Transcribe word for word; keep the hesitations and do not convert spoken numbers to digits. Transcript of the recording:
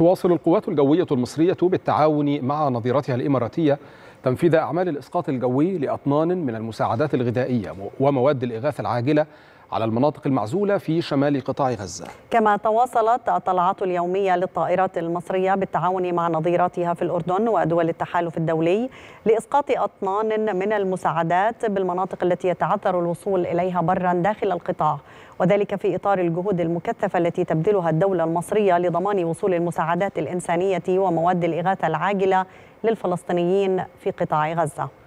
تواصل القوات الجوية المصرية بالتعاون مع نظيرتها الإماراتية تنفيذ أعمال الإسقاط الجوي لأطنان من المساعدات الغذائية ومواد الإغاثة العاجلة على المناطق المعزولة في شمال قطاع غزة. كما تواصلت الطلعات اليومية للطائرات المصرية بالتعاون مع نظيراتها في الأردن ودول التحالف الدولي لإسقاط أطنان من المساعدات بالمناطق التي يتعثر الوصول إليها برا داخل القطاع، وذلك في إطار الجهود المكثفة التي تبذلها الدولة المصرية لضمان وصول المساعدات الإنسانية ومواد الإغاثة العاجلة للفلسطينيين في قطاع غزة.